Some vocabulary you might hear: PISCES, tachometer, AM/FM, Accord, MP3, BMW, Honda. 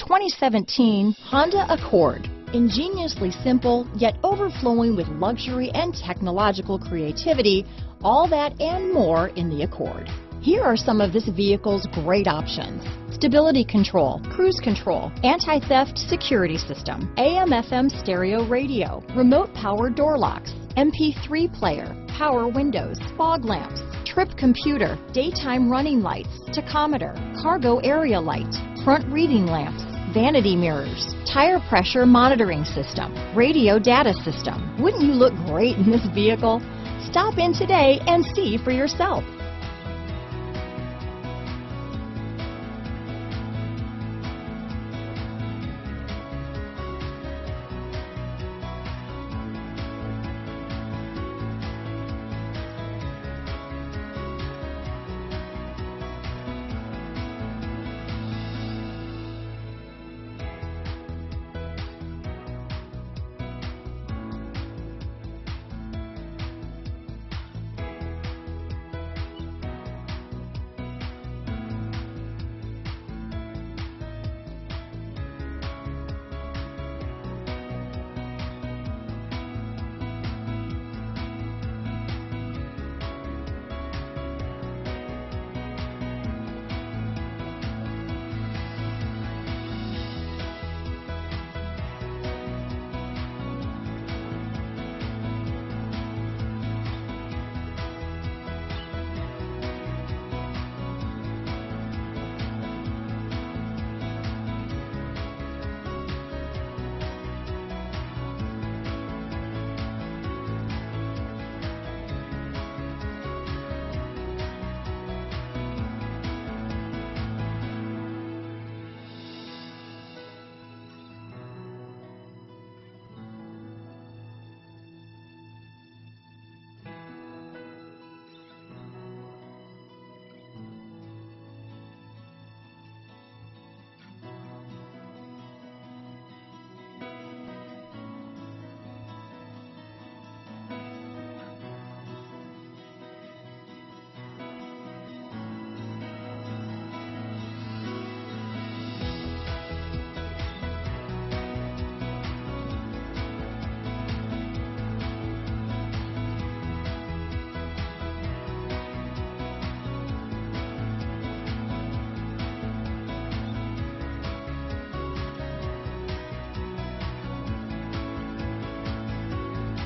2017 Honda Accord. Ingeniously simple, yet overflowing with luxury and technological creativity, all that and more in the Accord. Here are some of this vehicle's great options: stability control, cruise control, anti-theft security system, AM/FM stereo radio, remote power door locks, MP3 player, power windows, fog lamps, trip computer, daytime running lights, tachometer, cargo area light, front reading lamps, vanity mirrors, tire pressure monitoring system, radio data system. Wouldn't you look great in this vehicle? Stop in today and see for yourself.